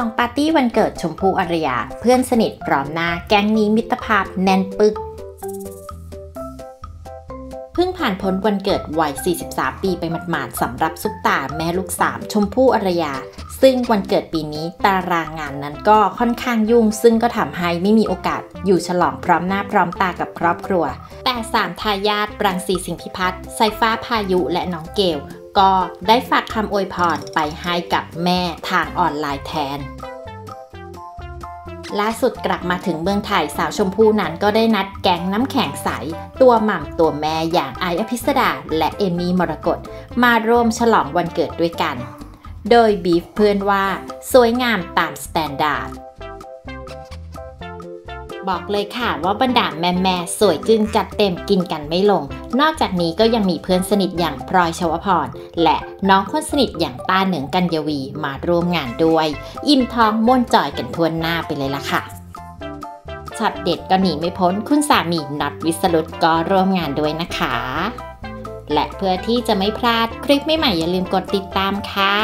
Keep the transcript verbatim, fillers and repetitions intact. สองปาร์ตี้วันเกิดชมพู่อารยาเพื่อนสนิทพร้อมหน้าแก๊งนี้มิตรภาพแน่นปึกเพิ่งผ่านพ้นวันเกิดวัยสี่สิบสามปีไปหมาดๆสำหรับซุปตาแม่ลูกสามชมพู่อารยาซึ่งวันเกิดปีนี้ตารางงานนั้นก็ค่อนข้างยุ่งซึ่งก็ทำให้ไม่มีโอกาสอยู่ฉลองพร้อมหน้าพร้อมตากับครอบครัวแต่สามทายาทรังสีสิงห์พิพัฒน์สายฟ้าพายุและน้องเกลก็ได้ฝากคำอวยพรไปให้กับแม่ทางออนไลน์แทนล่าสุดกลับมาถึงเมืองไทยสาวชมพู่นั้นก็ได้นัดแก๊งน้ำแข็งใสตัวหม่ำตัวแม่อย่างไอซ์ อภิสดาและเอมี่มรกตมาร่วมฉลองวันเกิดด้วยกันโดยบีฟเพื่อนว่าสวยงามตามสแตนดาร์ดบอกเลยค่ะว่าบรรดาแม่แม่สวยจึงจัดเต็มกินกันไม่ลงนอกจากนี้ก็ยังมีเพื่อนสนิทอย่างพลอยชวพรและน้องคนสนิทอย่างต้าเหนิงกันยวีมาร่วมงานด้วยอิ่มท้องม่วนจ่อยกันทั่วหน้าไปเลยล่ะค่ะช็อตเด็ดก็หนีไม่พ้นคุณสามีน็อตวิสรุตก็ร่วมงานด้วยนะคะและเพื่อที่จะไม่พลาดคลิปใหม่ๆอย่าลืมกดติดตามค่ะ